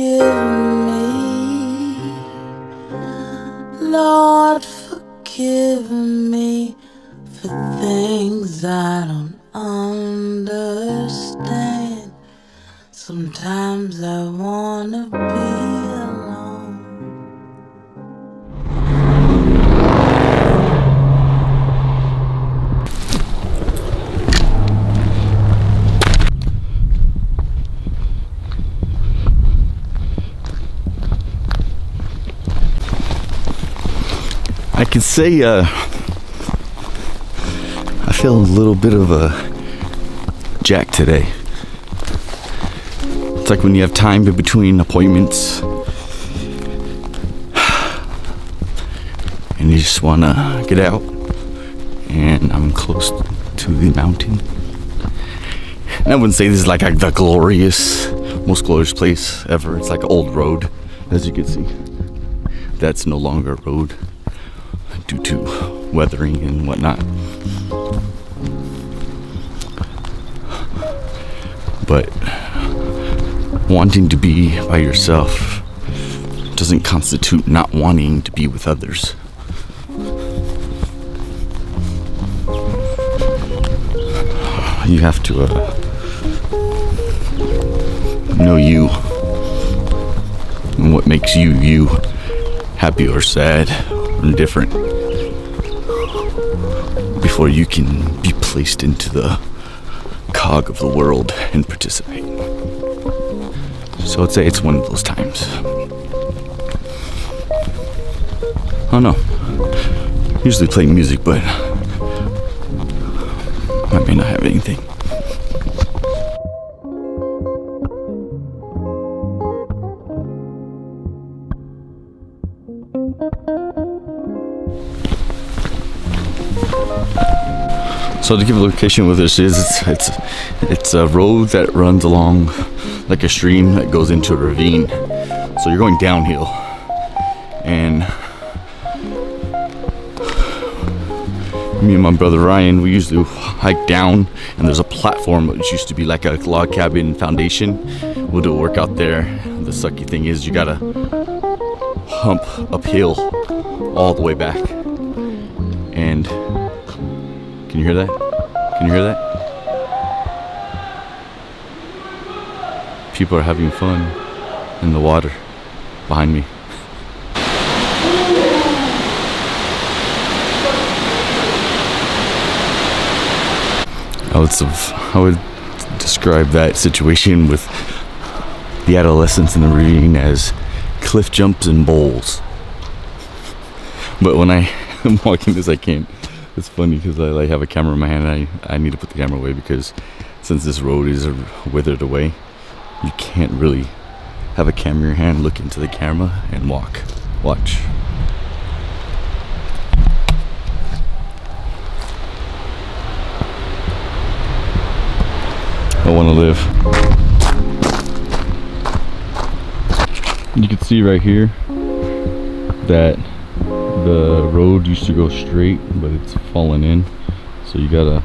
forgive me, Lord, forgive me for things I don't understand. Sometimes I wanna be alone. I can say, I feel a little bit of a jack today. It's like when you have time in between appointments and you just wanna get out, and I'm close to the mountain. And I wouldn't say this is like the glorious, most glorious place ever. It's like an old road, as you can see. That's no longer a road due to weathering and whatnot. But wanting to be by yourself doesn't constitute not wanting to be with others. You have to know you and what makes you happy or sad or different before you can be placed into the cog of the world and participate. So I'd say it's one of those times. Oh no, I usually play music, but I may not have anything. So to give a location where this is, it's a road that runs along like a stream that goes into a ravine. So you're going downhill, and me and my brother Ryan, we usually hike down, and there's a platform which used to be like a log cabin foundation. We'll do a workout there. The sucky thing is you gotta hump uphill all the way back. And can you hear that? Can you hear that? People are having fun in the water behind me. I would describe that situation with the adolescents in the ravine as cliff jumps and bowls. But when I am walking this, I can't. It's funny because I have a camera in my hand, and I need to put the camera away because since this road is withered away, you can't really have a camera in your hand, look into the camera, and walk. Watch. I want to live. You can see right here that the road used to go straight, but it's fallen in, so you gotta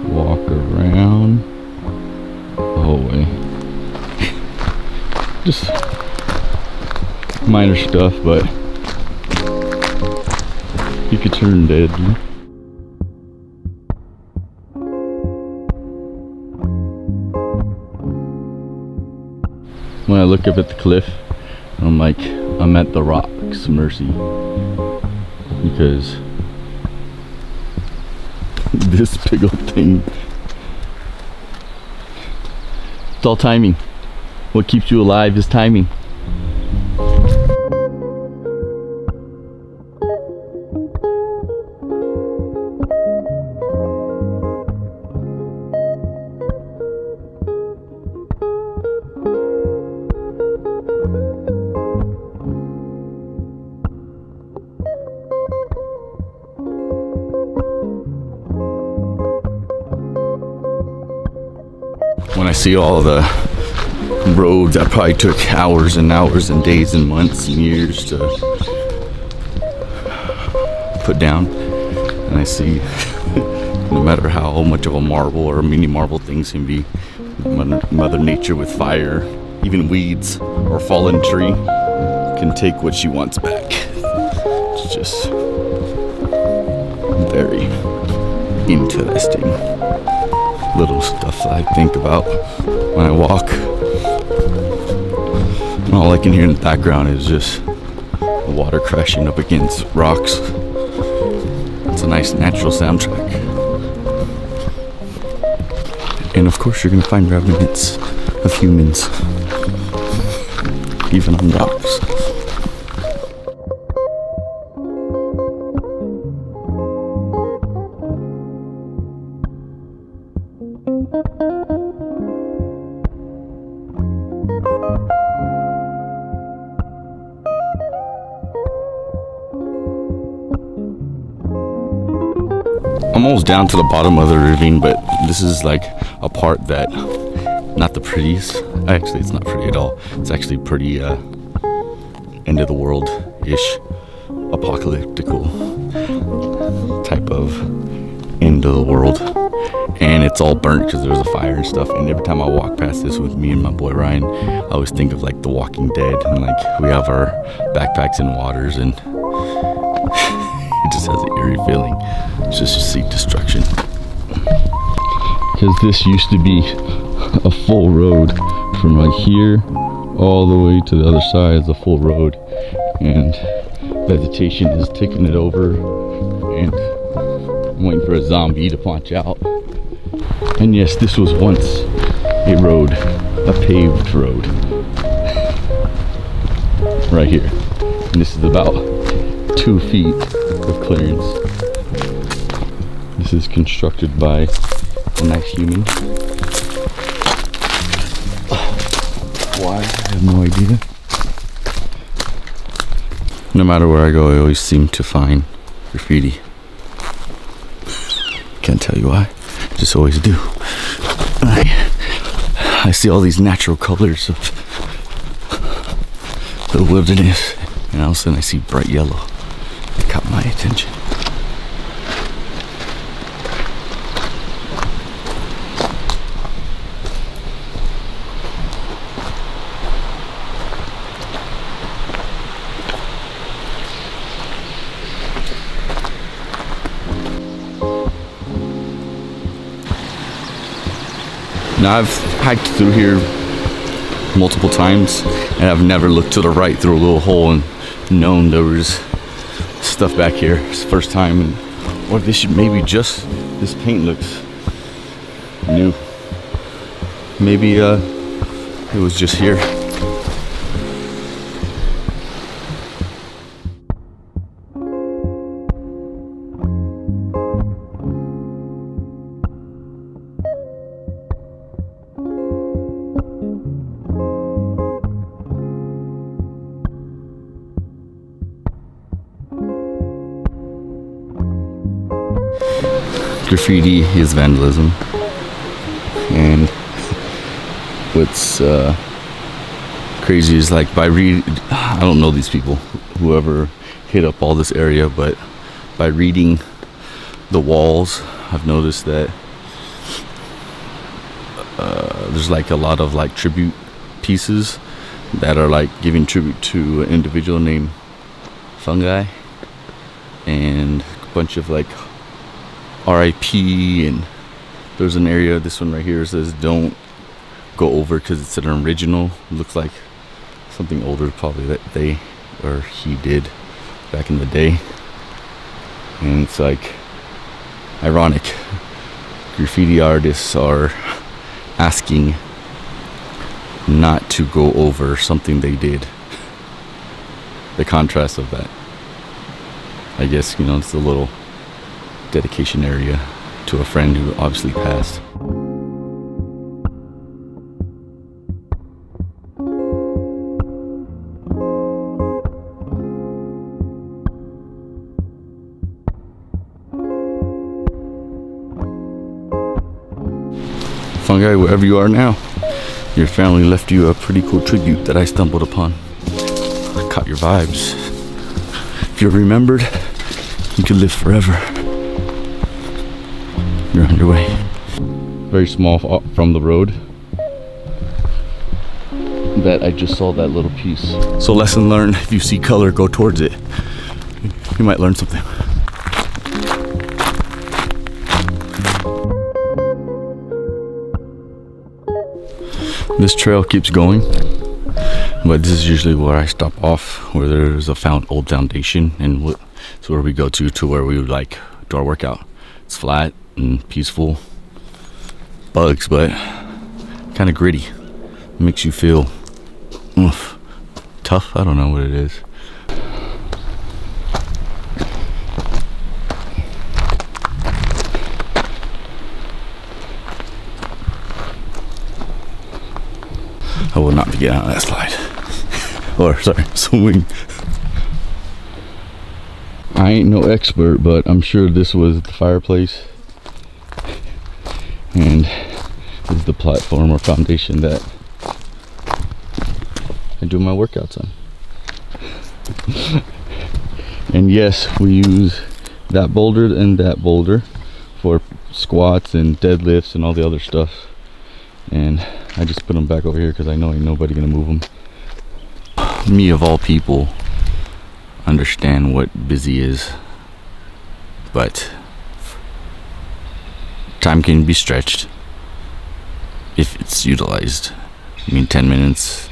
walk around the whole way. Just minor stuff, but you could turn dead. When I look up at the cliff, I'm like, I'm at the rock's mercy, because this big old thing, it's all timing. What keeps you alive is timing. When I see all the roads that probably took hours and hours and days and months and years to put down, and I see no matter how much of a marvel or a mini marvel things can be, Mother Nature with fire, even weeds or fallen tree can take what she wants back. It's just very interesting little stuff that I think about when I walk. And all I can hear in the background is just the water crashing up against rocks. It's a nice natural soundtrack. And of course you're gonna find remnants of humans, even on rocks. I'm almost down to the bottom of the ravine, but this is like a part that, not the prettiest, actually it's not pretty at all, it's actually pretty end of the world-ish, apocalyptical type of end of the world, and it's all burnt because there's a fire and stuff. And every time I walk past this with me and my boy Ryan, I always think of like The Walking Dead, and like we have our backpacks and waters, and it just has an eerie feeling. It's just to see destruction. Because this used to be a full road from right here all the way to the other side is a full road, and vegetation is taking it over, and I'm waiting for a zombie to punch out. And yes, this was once a road, a paved road right here, and this is about 2 feet of clearance. This is constructed by a nice human. Why? I have no idea. No matter where I go, I always seem to find graffiti. Can't tell you why. Just always do. I see all these natural colors of the wilderness, and all of a sudden I see bright yellow. It caught my attention. Now, I've hiked through here multiple times, and I've never looked to the right through a little hole and known there was stuff back here. It's the first time, and, or they should maybe just, this paint looks new. Maybe it was just here. Graffiti is vandalism, and what's crazy is like I don't know these people, whoever hit up all this area, but by reading the walls, I've noticed that there's like a lot of like tribute pieces that are like giving tribute to an individual named Fungi, and a bunch of like RIP, and there's an area, this one right here says don't go over because it's an original. It looks like something older probably that they or he did back in the day, and it's like ironic. Graffiti artists are asking not to go over something they did. The contrast of that, I guess, you know, it's a little dedication area to a friend who obviously passed. Fungi, wherever you are now, your family left you a pretty cool tribute that I stumbled upon. I caught your vibes. If you're remembered, you could live forever. You're underway. Very small from the road. that I just saw that little piece. So lesson learned, if you see color, go towards it. You might learn something. This trail keeps going, but this is usually where I stop off, where there's a old foundation, and it's where we go to where we would like do our workout. It's flat and peaceful, bugs, but kind of gritty. Makes you feel tough. I don't know what it is. I will not be getting out of that slide. Or, sorry, swing. I ain't no expert, but I'm sure this was the fireplace. And this is the platform or foundation that I do my workouts on. And yes, we use that boulder and that boulder for squats and deadlifts and all the other stuff. And I just put them back over here because I know ain't nobody gonna move them. Me of all people understand what busy is, but time can be stretched if it's utilized. I mean, 10 minutes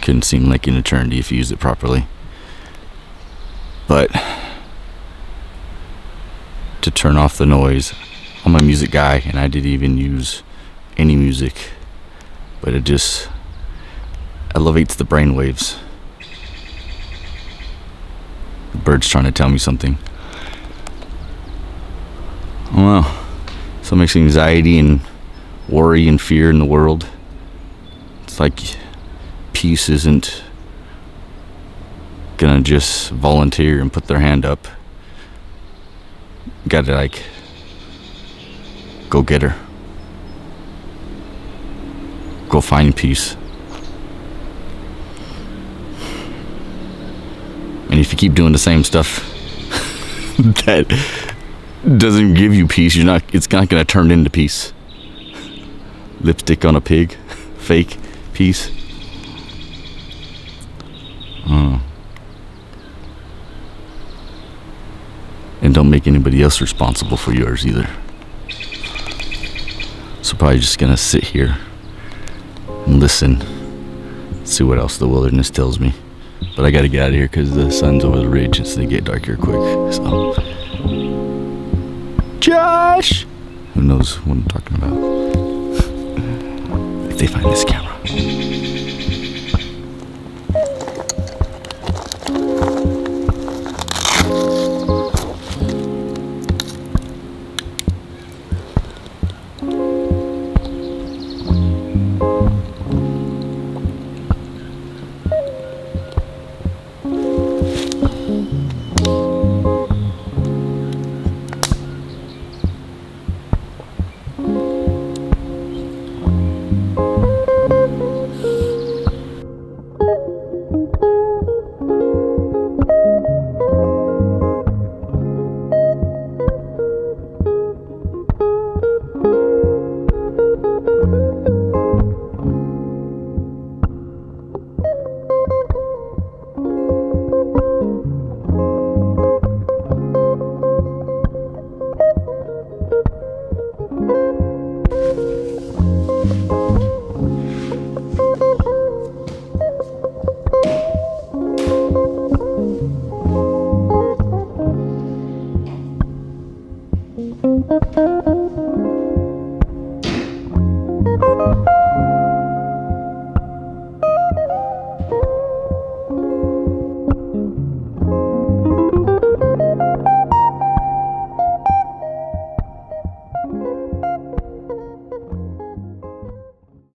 can seem like an eternity if you use it properly, but to turn off the noise, I'm a music guy and I didn't even use any music, but it just elevates the brain waves. The bird's trying to tell me something. Oh wow. So it makes anxiety and worry and fear in the world. It's like peace isn't gonna just volunteer and put their hand up. You gotta like go get her. Go find peace. And if you keep doing the same stuff that doesn't give you peace, it's not gonna turn into peace. Lipstick on a pig, fake peace. And don't make anybody else responsible for yours either. So probably just gonna sit here and listen, see what else the wilderness tells me. But I gotta get out of here because the sun's over the ridge. It's gonna get dark here quick. So, Josh, who knows what I'm talking about? If they find this camera.